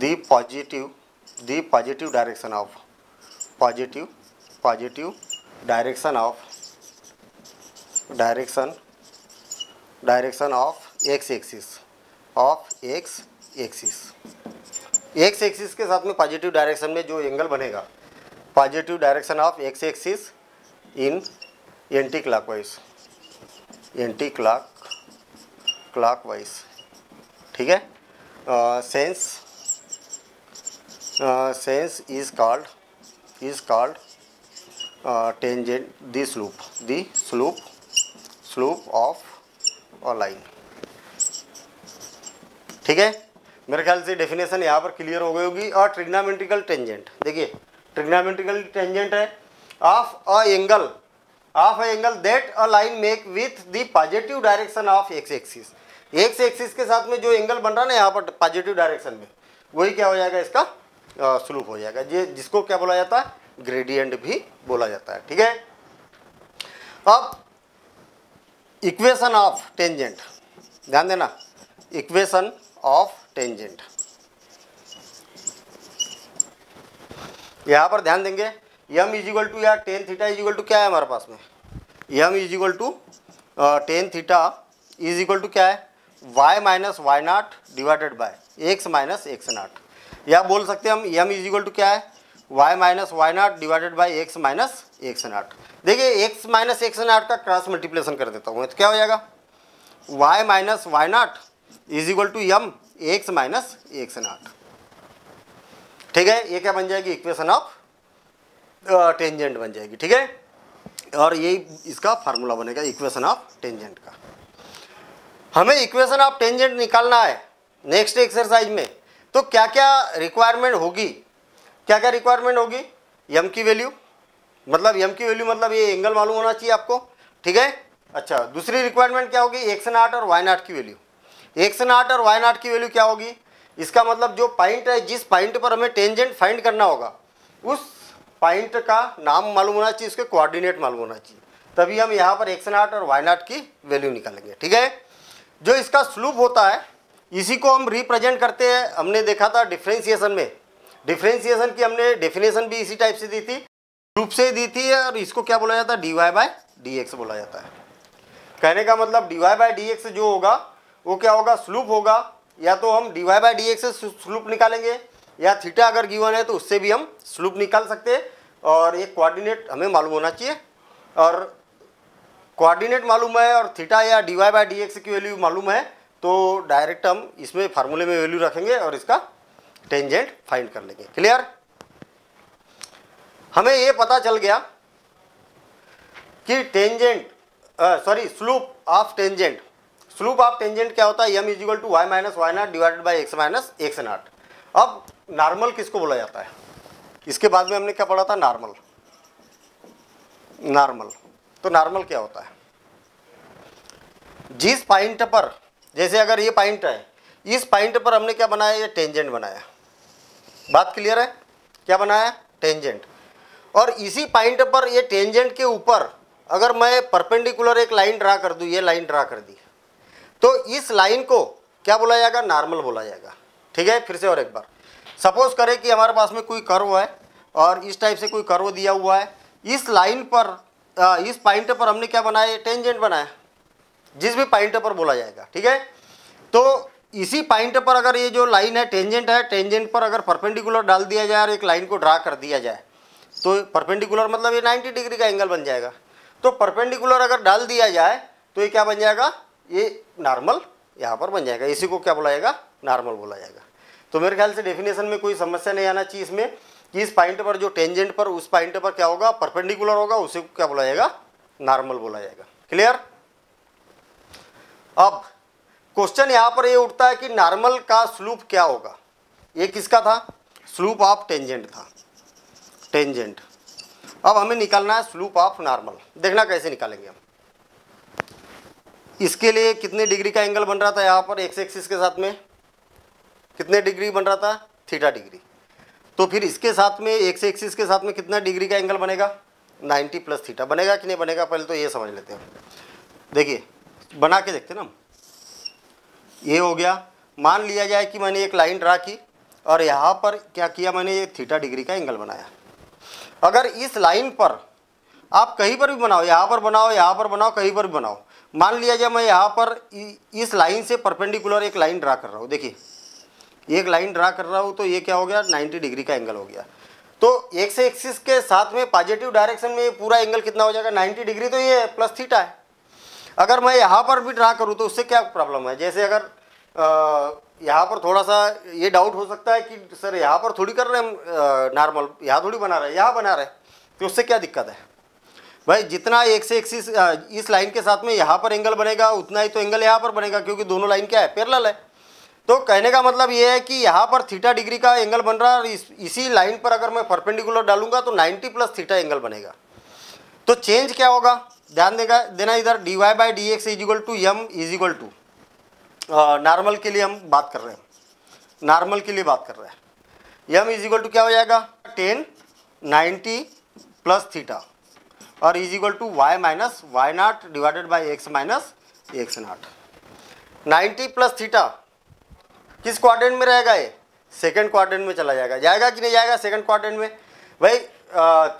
the positive the positive direction of positive positive direction of direction direction of x axis of x axis x axis के साथ में positive direction में जो angle बनेगा, positive direction of x axis in anti clockwise anti clock clockwise, ठीक है। Sense sense is called is called tangent the slope the slope slope of a line, ठीक है। मेरे ख्याल से डेफिनेशन यहाँ पर क्लियर हो गई होगी। और ट्रिग्नामेट्रिकल टेंजेंट, देखिए ट्रिग्नामेट्रिकल टेंजेंट है of a angle of a angle that a line make with the positive direction of x axis, x axis के साथ में जो एंगल बन रहा है ना यहाँ पर पॉजिटिव डायरेक्शन में, वही क्या हो जाएगा, इसका स्लूप हो जाएगा, ये जिसको क्या बोला जाता है, ग्रेडियंट भी बोला जाता है, ठीक है। अब इक्वेशन ऑफ टेंजेंट, ध्यान देना, इक्वेशन ऑफ टेंजेंट, यहां पर ध्यान देंगे, m इज इक्वल टू या tan theta is equal to क्या है हमारे पास में, m is equal to tan theta is equal to क्या है, y minus Y naught divided by x minus x naught, या बोल सकते हैं हम m इज इक्वल टू क्या है, y minus Y naught divided by x minus x naught. देखिए x माइनस एक्स नॉट का क्रॉस मल्टीप्लिकेशन कर देता हूँ, तो क्या हो जाएगा, y minus why not is equal to Yama x minus x naught, ठीक है। ये क्या बन जाएगी, इक्वेशन ऑफ टेंजेंट बन जाएगी, ठीक है, और यही इसका फार्मूला बनेगा इक्वेशन ऑफ टेंजेंट का। हमें इक्वेशन ऑफ टेंजेंट निकालना है नेक्स्ट एक्सरसाइज में, तो क्या क्या रिक्वायरमेंट होगी, क्या क्या रिक्वायरमेंट होगी, यम की वैल्यू, मतलब यम की वैल्यू मतलब ये एंगल मालूम होना चाहिए आपको, ठीक है। अच्छा, दूसरी रिक्वायरमेंट क्या होगी, एक्स नॉट और वाई नॉट की वैल्यू, एक्स नॉट और वाई नॉट की वैल्यू क्या होगी, इसका मतलब जो पॉइंट है, जिस पॉइंट पर हमें टेंजेंट फाइंड करना होगा, उस पॉइंट का नाम मालूम होना चाहिए, उसके कोऑर्डिनेट मालूम होना चाहिए, तभी हम यहाँ पर एक्स नॉट और वाई नॉट की वैल्यू निकालेंगे। ठीक है, जो इसका स्लोप होता है इसी को हम रिप्रेजेंट करते हैं। हमने देखा था डिफ्रेंसिएशन में, डिफ्रेंसिएशन की हमने डेफिनेशन भी इसी टाइप से दी थी, ग्रुप से दी थी, और इसको क्या बोला जाता है, D Y by D x बोला जाता है। कहने का मतलब D Y by D x जो होगा वो क्या होगा, स्लोप होगा, या तो हम D Y by D x से स्लोप निकालेंगे, या थीटा अगर गिवन है तो उससे भी हम स्लोप निकाल सकते हैं। और एक कोऑर्डिनेट हमें मालूम होना चाहिए, और कोऑर्डिनेट मालूम है और थीटा या D Y by D x की वैल्यू मालूम है तो डायरेक्ट हम इसमें फार्मूले में वैल्यू रखेंगे और इसका टेंजेंट फाइंड कर लेंगे। क्लियर, हमें ये पता चल गया कि tangent sorry slope of tangent, slope of tangent क्या होता है, m is equal to Y minus Y naught divided by x minus x naught. अब नॉर्मल किसको बोला जाता है, इसके बाद में हमने क्या पढ़ा था, नॉर्मल। नॉर्मल तो नॉर्मल क्या होता है, जिस पॉइंट पर, जैसे अगर ये पॉइंट है, इस पॉइंट पर हमने क्या बनाया, ये टेंजेंट बनाया। बात क्लियर है, क्या बनाया, टेंजेंट। और इसी पॉइंट पर ये टेंजेंट के ऊपर अगर मैं परपेंडिकुलर एक लाइन ड्रा कर दूँ, ये लाइन ड्रा कर दी, तो इस लाइन को क्या बोला जाएगा, नॉर्मल बोला जाएगा। ठीक है, फिर से और एक बार, सपोज करें कि हमारे पास में कोई कर्व है और इस टाइप से कोई कर्व दिया हुआ है, इस लाइन पर, इस पॉइंट पर हमने क्या बनाया, टेंजेंट बनाया, जिस भी पॉइंट पर बोला जाएगा। ठीक है, तो इसी पॉइंट पर अगर ये जो लाइन है टेंजेंट है, टेंजेंट पर अगर परपेंडिकुलर डाल दिया जाए और एक लाइन को ड्रा कर दिया जाए, तो परपेंडिकुलर मतलब ये नाइन्टी डिग्री का एंगल बन जाएगा। तो परपेंडिकुलर अगर डाल दिया जाए तो ये क्या बन जाएगा, ये नॉर्मल यहाँ पर बन जाएगा, इसी को क्या बोला जाएगा, नॉर्मल बोला जाएगा। तो मेरे ख्याल से डेफिनेशन में कोई समस्या नहीं आना चाहिए इसमें, कि इस पॉइंट पर जो टेंजेंट पर, उस पॉइंट पर क्या होगा, परपेंडिकुलर होगा, उसे क्या बोला जाएगा, नॉर्मल बोला जाएगा। क्लियर, अब क्वेश्चन यहाँ पर ये यह उठता है कि नॉर्मल का स्लोप क्या होगा, ये किसका था, स्लोप ऑफ टेंजेंट था, टेंजेंट। अब हमें निकालना है स्लोप ऑफ नॉर्मल। देखना कैसे निकालेंगे हम, इसके लिए कितने डिग्री का एंगल बन रहा था, यहाँ पर एक्स एक्सिस के साथ में कितने डिग्री बन रहा था, थीटा डिग्री। तो फिर इसके साथ में एक्स एक्सिस के साथ में कितना डिग्री का एंगल बनेगा, नाइन्टी प्लस थीटा बनेगा कि नहीं बनेगा, पहले तो ये समझ लेते हैं। देखिए बना के देखते हैं ना हम, ये हो गया, मान लिया जाए कि मैंने एक लाइन ड्रा की और यहाँ पर क्या किया मैंने, ये थीटा डिग्री का एंगल बनाया। अगर इस लाइन पर आप कहीं पर भी बनाओ, यहाँ पर बनाओ, यहाँ पर बनाओ, कहीं पर भी बनाओ, मान लिया जाए मैं यहाँ पर इस लाइन से परपेंडिकुलर एक लाइन ड्रा कर रहा हूँ, देखिए एक लाइन ड्रा कर रहा हूँ, तो ये क्या हो गया, नाइन्टी डिग्री का एंगल हो गया। तो एक्स एक्सिस के साथ में पॉजिटिव डायरेक्शन में पूरा एंगल कितना हो जाएगा, नाइन्टी डिग्री, तो ये प्लस थीटा है। अगर मैं यहाँ पर भी ड्रा करूँ तो उससे क्या प्रॉब्लम है, जैसे अगर यहाँ पर थोड़ा सा ये डाउट हो सकता है कि सर यहाँ पर थोड़ी कर रहे हम नॉर्मल, यहाँ थोड़ी बना रहे, यहाँ बना रहे, तो उससे क्या दिक्कत है भाई, जितना एक से एक्सिस इस लाइन के साथ में यहाँ पर एंगल बनेगा उतना ही तो एंगल यहाँ पर बनेगा, क्योंकि दोनों लाइन क्या है, पैरेलल है। तो कहने का मतलब ये है कि यहाँ पर थीटा डिग्री का एंगल बन रहा है और इस, इसी लाइन पर अगर मैं परपेंडिकुलर डालूंगा तो नाइन्टी प्लस थीटा एंगल बनेगा। तो चेंज क्या होगा, ध्यान देगा देना, इधर D Y by D x is equal to m is equal to normal के लिए हम बात कर रहे हैं, नॉर्मल के लिए बात कर रहे हैं, एम इज इक्वल टू क्या हो जाएगा, टेन नाइन्टी प्लस थीटा, और is equal to Y minus Y naught divided by x minus x naught. Ninety plus theta किस क्वाड्रेंट में रहेगा, ये सेकंड क्वाड्रेंट में चला जाएगा, जाएगा कि नहीं जाएगा सेकंड क्वाड्रेंट में, भाई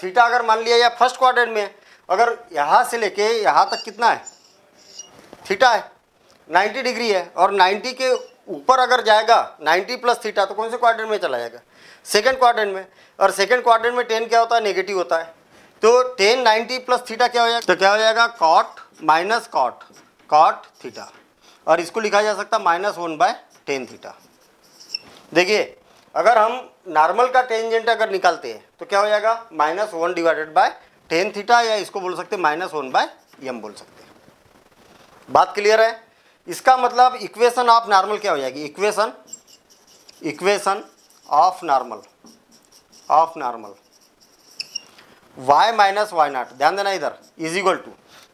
थीटा अगर मान लिया या फर्स्ट क्वाड्रेंट में, अगर यहाँ से लेके यहाँ तक कितना है, थीटा है, नाइन्टी डिग्री है, और नाइन्टी के ऊपर अगर जाएगा नाइन्टी प्लस थीटा तो कौन से क्वाड्रेंट में चला जाएगा, सेकंड क्वाड्रेंट में, और सेकंड क्वाड्रेंट में टेन क्या होता है, नेगेटिव होता है। तो टेन नाइन्टी प्लस थीटा क्या हो जाएगा, तो क्या हो जाएगा, cot minus cot, cot theta, और इसको लिखा जा सकता है minus one by tan theta. देखिए अगर हम नॉर्मल का टेंजेंट अगर निकालते हैं तो क्या हो जाएगा, minus one divided by tan theta, या इसको बोल सकते हैं माइनस वन बाय एम बोल सकते हैं। बात क्लियर है, इसका मतलब इक्वेशन ऑफ नॉर्मल क्या हो जाएगी, equation equation of normal, of normal y minus Y naught, ध्यान देना इधर इज इक्वल टू,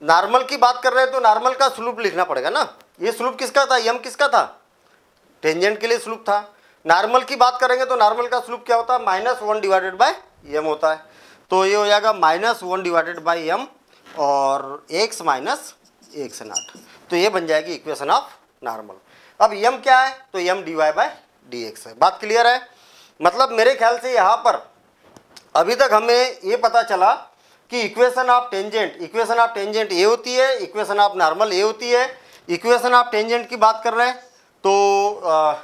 नॉर्मल की बात कर रहे हैं तो नॉर्मल का स्लोप लिखना पड़ेगा ना, ये स्लोप किसका था, यम किसका था, टेंजेंट के लिए स्लोप था। नॉर्मल की बात करेंगे तो नॉर्मल का स्लोप क्या होता है, minus one divided by m होता है। तो ये हो जाएगा minus one divided by m और एक्स माइनस एक्स नॉट। तो ये बन जाएगी इक्वेशन ऑफ नॉर्मल। अब एम क्या है तो m d Y by D x है। बात क्लियर है? मतलब मेरे ख्याल से यहाँ पर अभी तक हमें ये पता चला कि equation of tangent equation of tangent ये होती है, इक्वेशन ऑफ नॉर्मल ये होती है। इक्वेशन ऑफ टेंजेंट की बात कर रहे हैं तो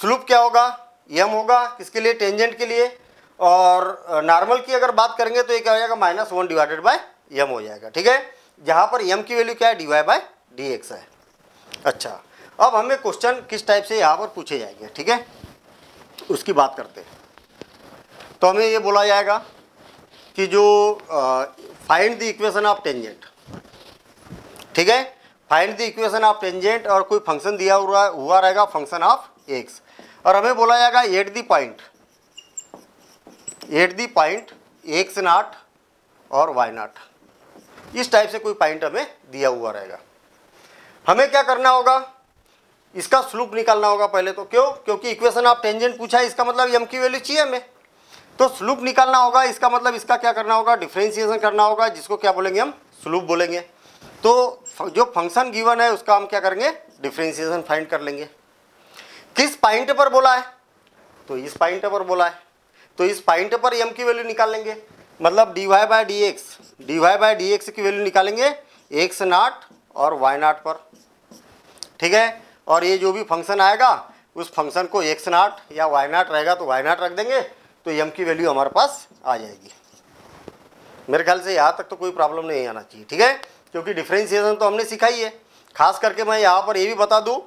स्लोप क्या होगा, एम होगा, किसके लिए, टेंजेंट के लिए। और नॉर्मल की अगर बात करेंगे तो ये क्या हो जाएगा minus one divided by m हो जाएगा। ठीक है, जहाँ पर एम की वैल्यू क्या है D Y by D x है। अच्छा, अब हमें क्वेश्चन किस टाइप से यहाँ पर पूछे जाएंगे, ठीक है, उसकी बात करते हैं। तो हमें ये बोला जाएगा कि जो find the equation of tangent, ठीक है, find the equation of tangent और कोई फंक्शन दिया हुआ हुआ रहेगा फंक्शन ऑफ एक्स, और हमें बोला जाएगा at the point at the point x naught और वाई नॉट, इस टाइप से कोई पॉइंट हमें दिया हुआ रहेगा। हमें क्या करना होगा, इसका स्लोप निकालना होगा पहले तो। क्यों? क्योंकि इक्वेशन ऑफ टेंजेंट पूछा है, इसका मतलब एम की वैल्यू चाहिए हमें, तो स्लोप निकालना होगा। इसका मतलब इसका क्या करना होगा, डिफ्रेंशिएशन करना होगा, जिसको क्या बोलेंगे हम, स्लोप बोलेंगे। तो जो फंक्शन गिवन है उसका हम क्या करेंगे, डिफ्रेंशिएशन फाइंड कर लेंगे। किस पॉइंट पर बोला है तो इस पॉइंट पर बोला है, तो इस पॉइंट पर एम की वैल्यू निकाल लेंगे। मतलब D Y by D x d Y by D x की वैल्यू निकालेंगे एक्स नॉट और वाई नॉट पर, ठीक है। और ये जो भी फंक्शन आएगा उस फंक्शन को एक्स नॉट या वाई नॉट रहेगा तो वाई नॉट रख देंगे, तो एम की वैल्यू हमारे पास आ जाएगी। मेरे ख्याल से यहाँ तक तो कोई प्रॉब्लम नहीं आना चाहिए, ठीक है, क्योंकि डिफ्रेंशिएशन तो हमने सिखाई है। खास करके मैं यहाँ पर ये भी बता दूँ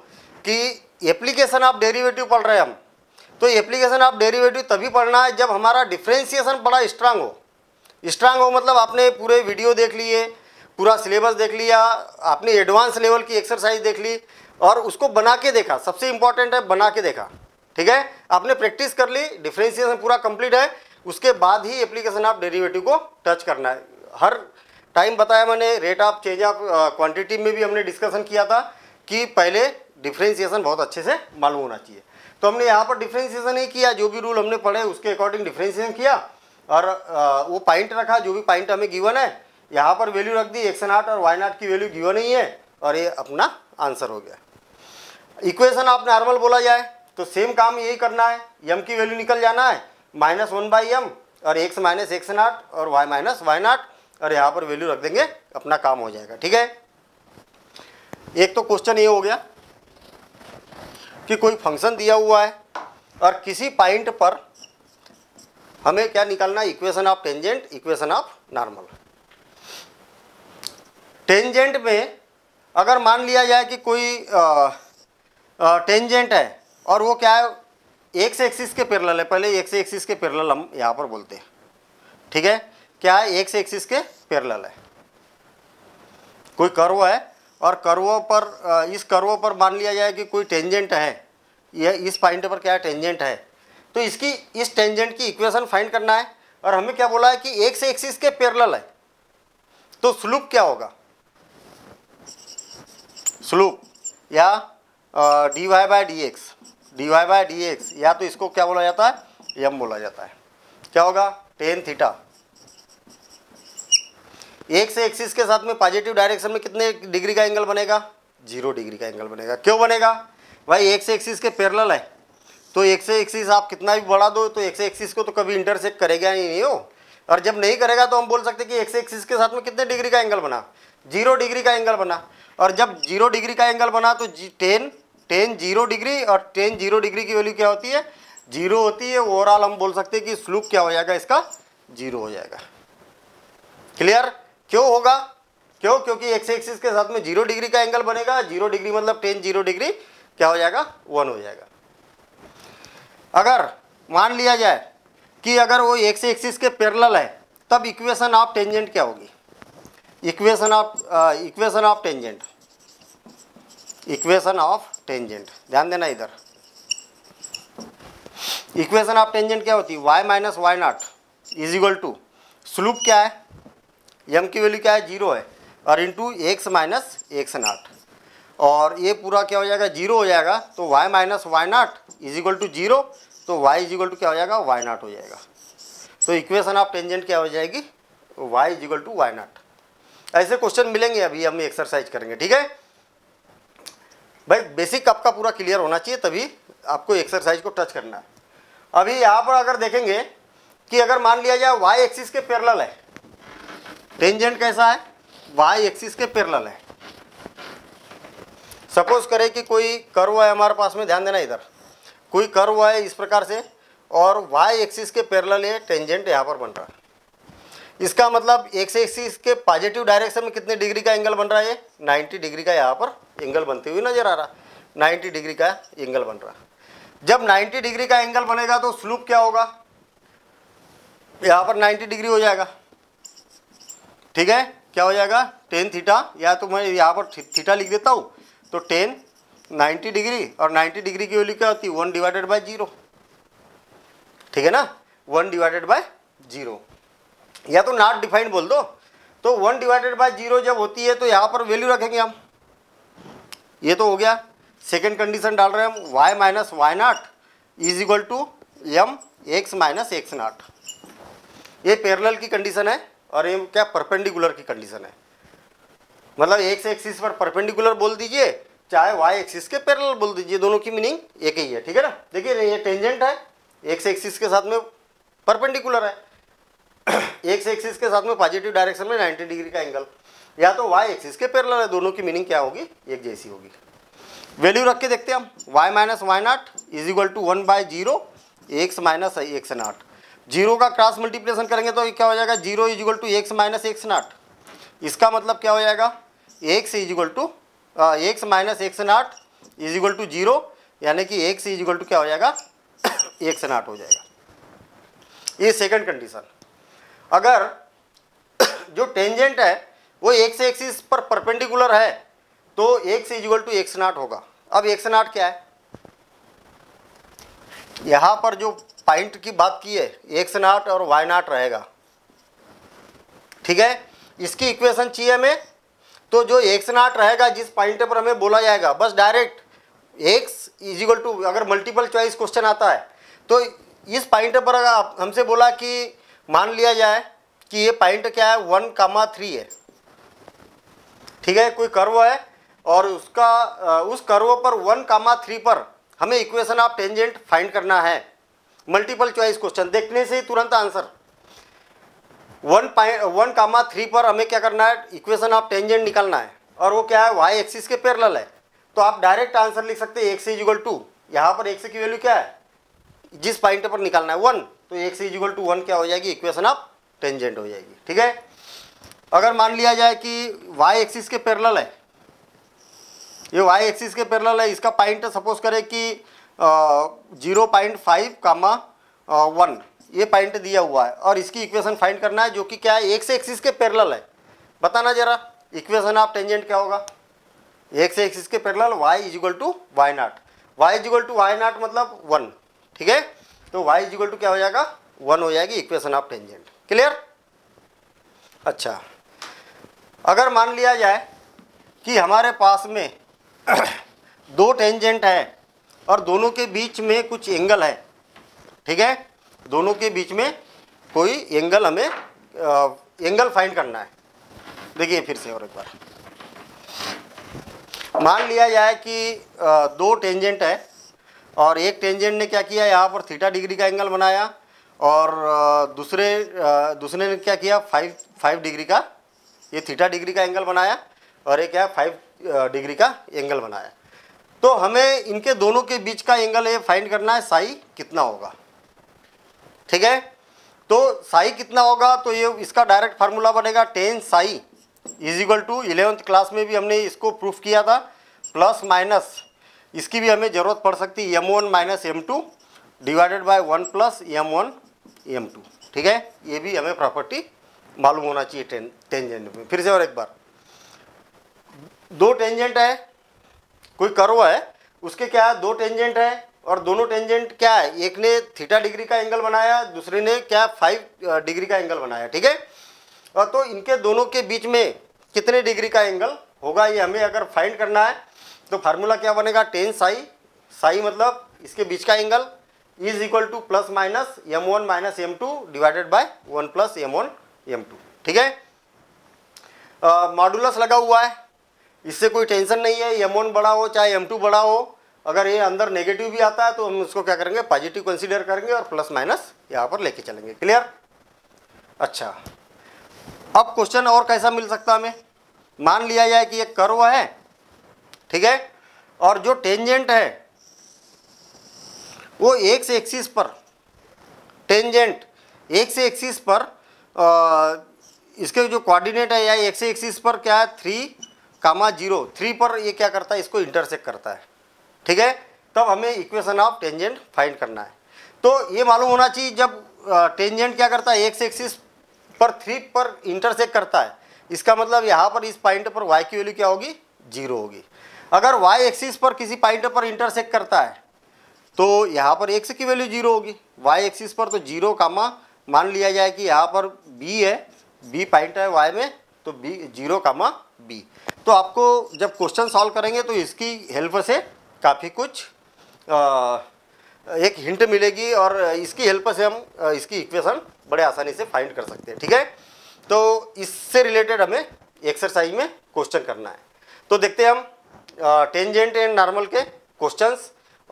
कि एप्लीकेशन ऑफ डेरिवेटिव पढ़ रहे हैं हम, तो एप्लीकेशन ऑफ डेरिवेटिव तभी पढ़ना है जब हमारा डिफ्रेंशिएशन बड़ा स्ट्रांग हो। स्ट्रांग हो मतलब आपने पूरे वीडियो देख लिए, पूरा सिलेबस देख लिया, आपने एडवांस लेवल की एक्सरसाइज देख ली और उसको बना के देखा, सबसे इम्पॉर्टेंट है बना के देखा, ठीक है, आपने प्रैक्टिस कर ली, डिफ्रेंशिएशन पूरा कंप्लीट है, उसके बाद ही एप्लीकेशन ऑफ डेरिवेटिव को टच करना है। हर टाइम बताया मैंने, rate of change of quantity में भी हमने डिस्कशन किया था कि पहले डिफ्रेंशिएशन बहुत अच्छे से मालूम होना चाहिए। तो हमने यहाँ पर डिफ्रेंशिएशन ही किया, जो भी रूल हमने पढ़े उसके अकॉर्डिंग डिफ्रेंशिएशन किया और आ, वो पॉइंट रखा, जो भी पॉइंट हमें गिवन है यहाँ पर वैल्यू रख दी, एक्स नॉट और वाई नॉट की वैल्यू गिवन ही है, और ये अपना आंसर हो गया। इक्वेशन ऑफ नॉर्मल बोला जाए तो सेम काम यही करना है, एम की वैल्यू निकल जाना है माइनस वन बाई एम और एक्स माइनस एक्स नॉट और वाई माइनस वाई नॉट, और यहाँ पर वैल्यू रख देंगे, अपना काम हो जाएगा, ठीक है। एक तो क्वेश्चन ये हो गया कि कोई फंक्शन दिया हुआ है और किसी पॉइंट पर हमें क्या निकालना है, equation of tangent, equation of normal. Tangent में अगर मान लिया जाए कि कोई टेंजेंट है और वो क्या है, एक्स एक्सिस के पैरेलल है, पहले एक्स एक्सिस के पैरेलल हम यहाँ पर बोलते हैं, ठीक है, क्या है, एक्स एक्सिस के पैरेलल है, कोई कर्व है और कर्वों पर, इस कर्व पर मान लिया जाए कि कोई टेंजेंट है, ये इस पॉइंट पर क्या है, टेंजेंट है, तो इसकी इस टेंजेंट की इक्वेशन फाइंड करना है। और हमें क्या बोला है कि एक्स एक्सिस के पैरेलल है, तो स्लोप क्या होगा, स्लोप या D Y by D x d Y by D x, या तो इसको क्या बोला जाता है, एम बोला जाता है। क्या होगा, टेन थीटा, एक्स एक्सिस के साथ में पॉजिटिव डायरेक्शन में कितने डिग्री का एंगल बनेगा, जीरो डिग्री का एंगल बनेगा। क्यों बनेगा भाई, एक्स एक्सिस के पैरेलल है, तो एक्स एक्सिस आप कितना भी बढ़ा दो तो एक्स एक्सिस को तो कभी इंटरसेक्ट करेगा ही नहीं हो, और जब नहीं करेगा तो हम बोल सकते कि एक्स एक्सिस के साथ में कितने डिग्री का एंगल बना, जीरो डिग्री का एंगल बना। और जब जीरो डिग्री का एंगल बना तो टेन टेन जीरो डिग्री, और टेन जीरो डिग्री की वैल्यू क्या होती है, जीरो होती है। ओवरऑल हम बोल सकते हैं कि स्लोप क्या हो जाएगा, इसका जीरो हो जाएगा। क्लियर? क्यों होगा, क्यों, क्योंकि एक्स एक्सिस के साथ में जीरो डिग्री का एंगल बनेगा, जीरो डिग्री मतलब टेन जीरो डिग्री क्या हो जाएगा, वन हो जाएगा। अगर मान लिया जाए कि अगर वो एक्स एक्सिस के पैरेलल है तब इक्वेशन ऑफ टेंजेंट क्या होगी, equation of equation of tangent equation of tangent ध्यान देना इधर, इक्वेशन ऑफ टेंजेंट क्या होती है, y minus why not is equal to, slope क्या है, m की वैल्यू क्या है, जीरो है, और into x minus x naught, और ये पूरा क्या हो जाएगा, जीरो हो जाएगा। तो y minus why not is equal to zero, तो y इज इक्वल टू क्या हो जाएगा, वाई नॉट हो जाएगा। तो इक्वेशन ऑफ टेंजेंट क्या हो जाएगी, y is equal to y naught. ऐसे क्वेश्चन मिलेंगे, अभी हम एक्सरसाइज करेंगे, ठीक है भाई। बेसिक आपका पूरा क्लियर होना चाहिए तभी आपको एक्सरसाइज को टच करना है। अभी यहाँ पर अगर देखेंगे कि अगर मान लिया जाए y एक्सिस के पैरेलल है, टेंजेंट कैसा है, y एक्सिस के पैरेलल है। सपोज करें कि कोई कर्व है हमारे पास में, ध्यान देना इधर कोई कर्व है इस प्रकार से और y एक्सिस के पैरेलल ये टेंजेंट यहाँ पर बन रहा है। इसका मतलब x एक्सिस के पॉजिटिव डायरेक्शन में कितने डिग्री का एंगल बन रहा है, नाइन्टी डिग्री का यहाँ पर एंगल बनते हुए नजर आ रहा, नाइन्टी डिग्री का एंगल बन रहा। जब नाइन्टी डिग्री का एंगल बनेगा तो स्लोप क्या होगा, यहाँ पर नाइन्टी डिग्री हो जाएगा, ठीक है। क्या हो जाएगा, टेन थीटा, या तो मैं यहाँ पर थीटा लिख देता हूँ, तो टेन नाइन्टी डिग्री और नाइन्टी डिग्री की वैल्यू क्या होती है, वन डिवाइडेड बाय जीरो, ठीक है ना, वन डिवाइडेड बाय जीरो, या तो नॉट डिफाइंड बोल दो। तो वन डिवाइडेड बाय जीरो जब होती है तो यहाँ पर वैल्यू रखेंगे हम, ये तो हो गया। सेकेंड कंडीशन डाल रहे हैं हम, y minus why not is equal to m x minus x naught. ये पैरेलल की कंडीशन है और ये क्या, परपेंडिकुलर की कंडीशन है। मतलब x एक्सिस पर परपेंडिकुलर बोल दीजिए चाहे y एक्सिस के पैरेलल बोल दीजिए, दोनों की मीनिंग एक ही है, ठीक है ना। देखिए ये टेंजेंट है, x एक्सिस के साथ में परपेंडिकुलर है, एक्स एक्सिस के साथ में पॉजिटिव डायरेक्शन में नाइन्टी डिग्री का एंगल, या तो y एक्सिस के पैरेलल है, दोनों की मीनिंग क्या होगी, एक जैसी होगी। वैल्यू रख के देखते हैं हम, y minus why not is equal to one by zero x minus x naught. Zero का क्रॉस मल्टीप्लिकेशन करेंगे तो क्या हो जाएगा, zero is equal to x minus x naught. इसका मतलब क्या हो जाएगा, x is equal to x minus x naught is equal to zero, यानी कि x इज इक्वल टू क्या हो जाएगा, एक्स नॉट हो जाएगा। ये सेकंड कंडीशन। अगर जो टेंजेंट है वो x एक्सिस पर परपेंडिकुलर है तो x is equal to x naught होगा। अब एक्स नॉट क्या है, यहाँ पर जो पॉइंट की बात की है एक्स नॉट और वाई नॉट रहेगा, ठीक है। इसकी इक्वेशन चाहिए हमें, तो जो एक्स नॉट रहेगा जिस पॉइंट पर हमें बोला जाएगा, बस direct x is equal to, अगर मल्टीपल चॉइस क्वेश्चन आता है तो इस पॉइंट पर अगर हमसे बोला कि मान लिया जाए कि ये पॉइंट क्या है, वन कामा थ्री है, ठीक है। कोई कर्व है और उसका उस कर्व पर वन कामा थ्री पर हमें इक्वेशन ऑफ टेंजेंट फाइंड करना है। मल्टीपल चॉइस क्वेश्चन देखने से ही तुरंत answer, one point one comma three पर हमें क्या करना है, इक्वेशन ऑफ टेंजेंट निकालना है, और वो क्या है, वाई एक्सिस के पैरेलल है। तो आप डायरेक्ट आंसर लिख सकते हैं, एक्स इज इक्वल टू, यहाँ पर एक्स की वैल्यू क्या है, जिस पॉइंट पर निकालना है वन, तो x is equal to one क्या हो जाएगी, इक्वेशन ऑफ टेंजेंट हो जाएगी, ठीक है। अगर मान लिया जाए कि वाई एक्सिस के पैरेलल है, ये वाई एक्सिस के पैरेलल है, इसका पॉइंट सपोज करें कि zero point five comma one, ये पॉइंट दिया हुआ है और इसकी इक्वेशन फाइंड करना है जो कि क्या है, एक्स एक्सिस के पैरेलल है। बताना जरा इक्वेशन ऑफ टेंजेंट क्या होगा, एक्स एक्सिस के parallel y is equal to y naught, y is equal to y naught मतलब वन, ठीक है। तो y इज इक्वल टू क्या हो जाएगा, वन हो जाएगी इक्वेशन ऑफ टेंजेंट, क्लियर। अच्छा, अगर मान लिया जाए कि हमारे पास में दो टेंजेंट है और दोनों के बीच में कुछ एंगल है, ठीक है, दोनों के बीच में कोई एंगल हमें आ, एंगल फाइंड करना है। देखिए फिर से और एक बार, मान लिया जाए कि आ, दो टेंजेंट है और एक टेंजेंट ने क्या किया, यहाँ पर थीटा डिग्री का एंगल बनाया और आ, दूसरे आ, दूसरे ने क्या किया, फाइव फाइव डिग्री का, ये थीटा डिग्री का एंगल बनाया और एक क्या फाइव डिग्री का एंगल बनाया। तो हमें इनके दोनों के बीच का एंगल ये फाइंड करना है, साई कितना होगा, ठीक है। तो साई कितना होगा, तो ये इसका डायरेक्ट फार्मूला बनेगा, tan psi is equal to, eleventh class में भी हमने इसको प्रूफ किया था, प्लस माइनस इसकी भी हमें ज़रूरत पड़ सकती है, m one minus m two divided by one plus m one m two, ठीक है। ये भी हमें प्रॉपर्टी मालूम होना चाहिए टेन टेंजेंट में। फिर से और एक बार, दो टेंजेंट है, कोई कर्व है, उसके क्या है, दो टेंजेंट है और दोनों टेंजेंट क्या है, एक ने थीटा डिग्री का एंगल बनाया, दूसरे ने क्या फाइव डिग्री का एंगल बनाया, ठीक है। और तो इनके दोनों के बीच में कितने डिग्री का एंगल होगा, ये हमें अगर फाइंड करना है तो फार्मूला क्या बनेगा, टेन साई, साई मतलब इसके बीच का angle is equal to plus minus m one minus m two divided by one plus m one m two. ठीक है, मॉडुलस लगा हुआ है, इससे कोई टेंशन नहीं है, एम वन बड़ा हो चाहे एम टू बड़ा हो, अगर ये अंदर नेगेटिव भी आता है तो हम उसको क्या करेंगे, पॉजिटिव कंसीडर करेंगे और प्लस माइनस यहाँ पर लेके चलेंगे। क्लियर। अच्छा, अब क्वेश्चन और कैसा मिल सकता है हमें, मान लिया जाए कि ये कर्व है, ठीक है, और जो टेंजेंट है वो एक्स एक्सिस पर, टेंजेंट एक्स एक्सिस पर आ, इसके जो कोऑर्डिनेट है या एक्स एक्सिस पर क्या है, थ्री कामा जीरो, थ्री पर ये क्या करता है, इसको इंटरसेक्ट करता है। ठीक है, तब हमें इक्वेशन ऑफ टेंजेंट फाइंड करना है। तो ये मालूम होना चाहिए जब टेंजेंट क्या करता है, एक्स एक्सिस पर थ्री पर इंटरसेक्ट करता है, इसका मतलब यहाँ पर इस पॉइंट पर y की वैल्यू क्या होगी, जीरो होगी। अगर y एक्सिस पर किसी पॉइंट पर इंटरसेक्ट करता है तो यहाँ पर x की वैल्यू जीरो होगी। y एक्सिस पर तो जीरो कामा, मान लिया जाए कि यहाँ पर b है, b पॉइंट है y में, तो b जीरो कामा b। तो आपको जब क्वेश्चन सॉल्व करेंगे तो इसकी हेल्प से काफ़ी कुछ आ, एक हिंट मिलेगी और इसकी हेल्प से हम इसकी इक्वेशन बड़े आसानी से फाइंड कर सकते हैं। ठीक है, तो इससे रिलेटेड हमें एक्सरसाइज में क्वेश्चन करना है। तो देखते हैं हम टेंजेंट एंड नॉर्मल के क्वेश्चंस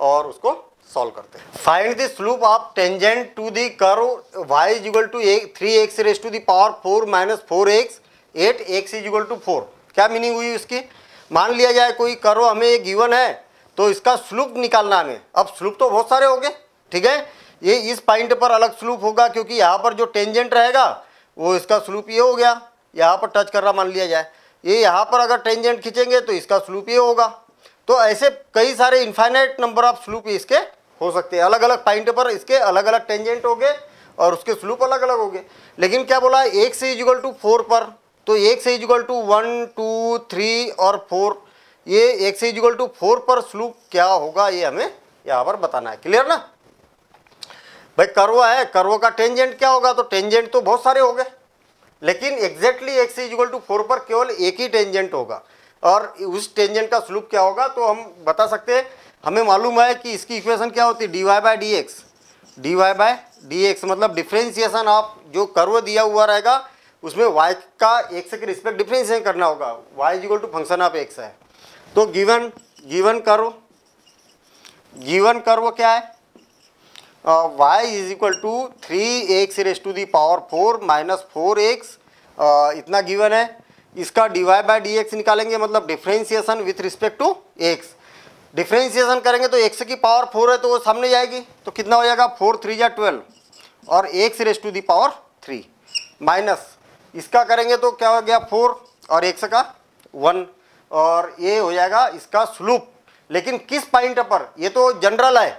और उसको सॉल्व करते हैं। Find the slope of tangent to the curve y is equal to three x raise to the power four minus four x at x is equal to four. क्या meaning हुई उसकी, मान लिया जाए कोई कर्व हमें गिवन है तो इसका स्लोप निकालना हमें। अब स्लोप तो बहुत सारे हो गए, ठीक है, ये इस पॉइंट पर अलग स्लोप होगा क्योंकि यहाँ पर जो टेंजेंट रहेगा वो इसका स्लोप ये हो गया, यहाँ पर टच कर रहा मान लिया जाए, ये यहाँ पर अगर टेंजेंट खींचेंगे तो इसका स्लोप ये होगा। तो ऐसे कई सारे इन्फाइनाइट नंबर ऑफ स्लोप इसके हो सकते हैं, अलग अलग पॉइंट पर इसके अलग अलग टेंजेंट हो गए और उसके स्लोप अलग अलग हो गए। लेकिन क्या बोला, एक से इजल टू फोर पर, तो एक से equal to one two three और फोर, ये एक से इक्वल टू फोर पर स्लोप क्या होगा ये हमें यहाँ पर बताना है। क्लियर ना भाई, कर्व है, कर्व का टेंजेंट क्या होगा, तो टेंजेंट तो बहुत सारे हो गए लेकिन एग्जैक्टली एक से इक्वल टू फोर पर केवल एक ही टेंजेंट होगा और उस टेंजेंट का स्लोप क्या होगा तो हम बता सकते हैं। हमें मालूम है कि इसकी इक्वेशन क्या होती है, D Y by D x, d Y by D x मतलब डिफ्रेंसिएशन ऑफ जो कर्व दिया हुआ रहेगा उसमें वाई का एक्स के रिस्पेक्ट डिफ्रेंसिएशन करना होगा। Y equal to function of x है, तो given given curve, given curve क्या है, y is equal to three x raise to the power four minus four x इतना गिवन है, इसका dy बाई डी एक्स निकालेंगे मतलब differentiation with respect to x। Differentiation करेंगे तो x की पावर फोर है तो वो सामने जाएगी, तो कितना हो जाएगा, फोर थ्री या ट्वेल्व और x raise to the power three minus इसका करेंगे तो क्या हो गया फोर और x का वन और ये हो जाएगा इसका स्लोप। लेकिन किस पॉइंट पर, ये तो जनरल है,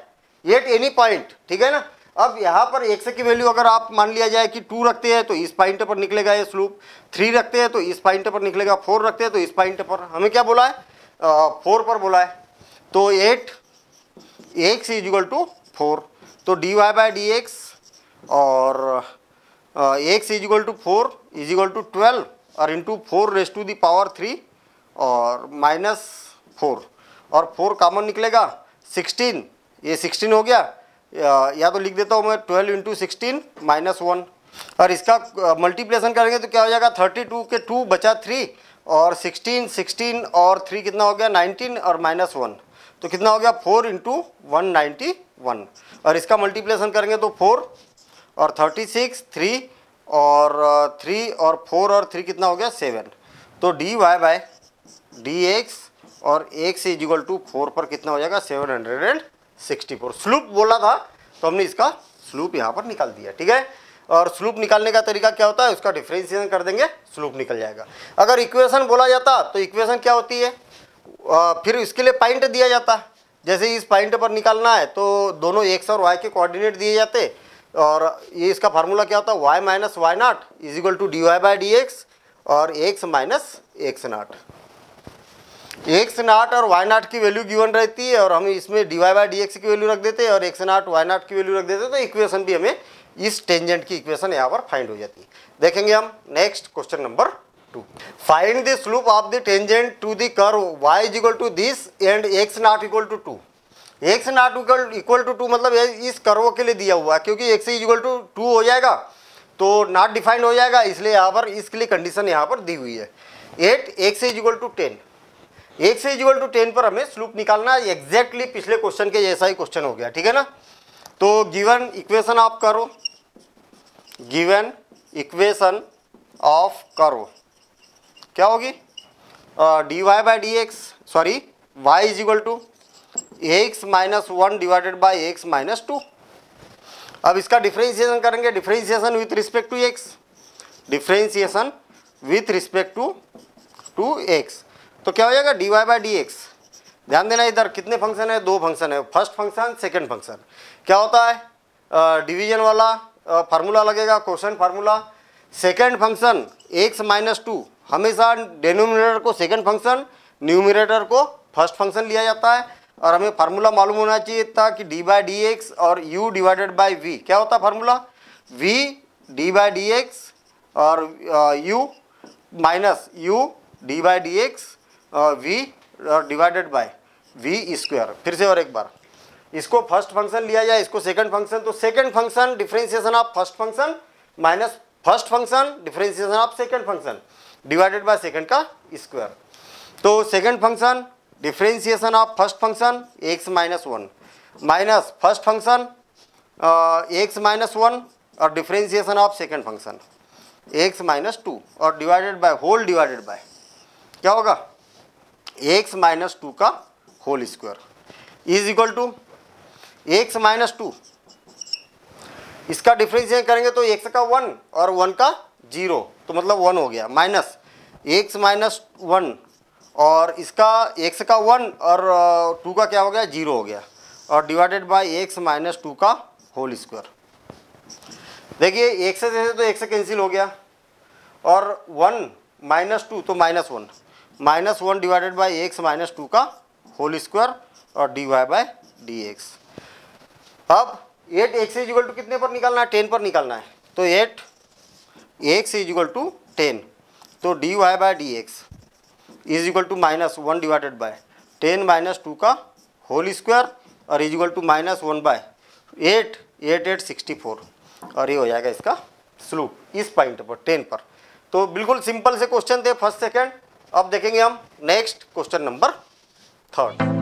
एट एनी पॉइंट, ठीक है ना। अब यहाँ पर एक्स की वैल्यू अगर आप मान लिया जाए कि टू रखते हैं तो इस पॉइंट पर निकलेगा ये स्लोप, थ्री रखते हैं तो इस पॉइंट पर निकलेगा, फोर रखते हैं तो इस पॉइंट पर, हमें क्या बोला है, फोर पर बोला है, तो at x is equal to four, तो d Y by D x और x is equal to four is equal to twelve और into four raise to the power three और माइनस फोर और फोर कॉमन निकलेगा sixteen, ये sixteen हो गया, या, या तो लिख देता हूँ मैं twelve into sixteen minus one और इसका मल्टीप्लिकेशन करेंगे तो क्या हो जाएगा, थर्टी टू के टू बचा थ्री और सिक्सटीन सिक्सटीन और थ्री कितना हो गया नाइनटीन और माइनस वन तो कितना हो गया four into one ninety one और इसका मल्टीप्लिकेशन करेंगे तो फोर और थर्टी सिक्स थ्री और थ्री और फोर और थ्री कितना हो गया सेवन। तो d Y by D x और x is equal to four पर कितना हो जाएगा seven hundred and sixty four. Slope बोला था तो हमने इसका स्लोप यहाँ पर निकाल दिया। ठीक है, और स्लोप निकालने का तरीका क्या होता है, उसका डिफ्रेंशिएशन कर देंगे स्लोप निकल जाएगा। अगर इक्वेशन बोला जाता तो इक्वेशन क्या होती है, आ, फिर इसके लिए पॉइंट दिया जाता, जैसे इस पॉइंट पर निकालना है तो दोनों एक्स और वाई के कोऑर्डिनेट दिए जाते और ये इसका फार्मूला क्या होता है, Y minus why not is equal to d Y by D x और x minus x naught. X naught और वाई नॉट की वैल्यू गिवन रहती है और हम इसमें d Y by D x की वैल्यू रख देते हैं और एक्स नॉट वाई नॉट की वैल्यू रख देते हैं तो इक्वेशन भी हमें इस टेंजेंट की इक्वेशन यहाँ पर फाइंड हो जाती है। देखेंगे हम next question number two. Find the slope of the tangent to the curve y is equal to this and x naught equal to to. X naught equal to two मतलब इस curve के लिए दिया हुआ है, क्योंकि एक्स इक्वल टू टू हो जाएगा तो नॉट डिफाइंड हो जाएगा, इसलिए यहाँ पर इसके लिए कंडीशन यहाँ पर दी हुई है। At x equal to ten, x equal to ten पर हमें स्लोप निकालना है। एग्जैक्टली पिछले क्वेश्चन के जैसा ही क्वेश्चन हो गया, ठीक है ना। तो गिवन इक्वेशन आप करो, गिवन इक्वेशन ऑफ करो क्या होगी, d Y by D x sorry y is equal to x minus one divided by x minus two. अब इसका डिफ्रेंशिएशन करेंगे, differentiation with respect to x, differentiation with respect to to x तो क्या हो जाएगा d Y by D x. ध्यान देना इधर कितने फंक्शन है, दो फंक्शन है, फर्स्ट फंक्शन सेकेंड फंक्शन। क्या होता है डिवीजन uh, वाला फार्मूला uh, लगेगा, quotient formula. Second function x minus two, हमेशा डिनोमिनेटर को सेकेंड फंक्शन, न्यूमिनेटर को फर्स्ट फंक्शन लिया जाता है। और हमें फार्मूला मालूम होना चाहिए था कि डी बाई डी एक्स और यू डिवाइडेड बाई वी, क्या होता है formula, v d by D x और u minus u d by D x v divided by v square. फिर से और एक बार, इसको फर्स्ट फंक्शन लिया जाए, इसको सेकंड फंक्शन, तो second function differentiation of first function minus first function differentiation of second function divided by second का स्क्वायर। तो second function differentiation of first function x minus one minus first function x minus one और differentiation of second function x minus two और divided by whole divided by क्या होगा x minus two का whole square is equal to x minus two. इसका differentiation करेंगे तो x का one और वन का जीरो, तो मतलब वन हो गया, माइनस एक्स माइनस वन और इसका एक्स का वन और टू का क्या हो गया जीरो हो गया और divided by x minus two का होल स्क्वायर। देखिए एक्स से तो एक्स से कैंसिल हो गया और वन माइनस टू तो minus one, minus one divided by x minus two का होल स्क्वायर और d Y by D x. अब at x is equal to कितने पर निकालना है, टेन पर निकालना है, तो at x is equal to ten तो d Y by D x is equal to minus one divided by ten minus two का होल स्क्वायर और is equal to minus one by eight, eight eight sixty four और ये हो जाएगा इसका slope इस point पर टेन पर। तो बिल्कुल सिंपल से क्वेश्चन थे फर्स्ट सेकेंड। अब देखेंगे हम नेक्स्ट क्वेश्चन नंबर थर्ड।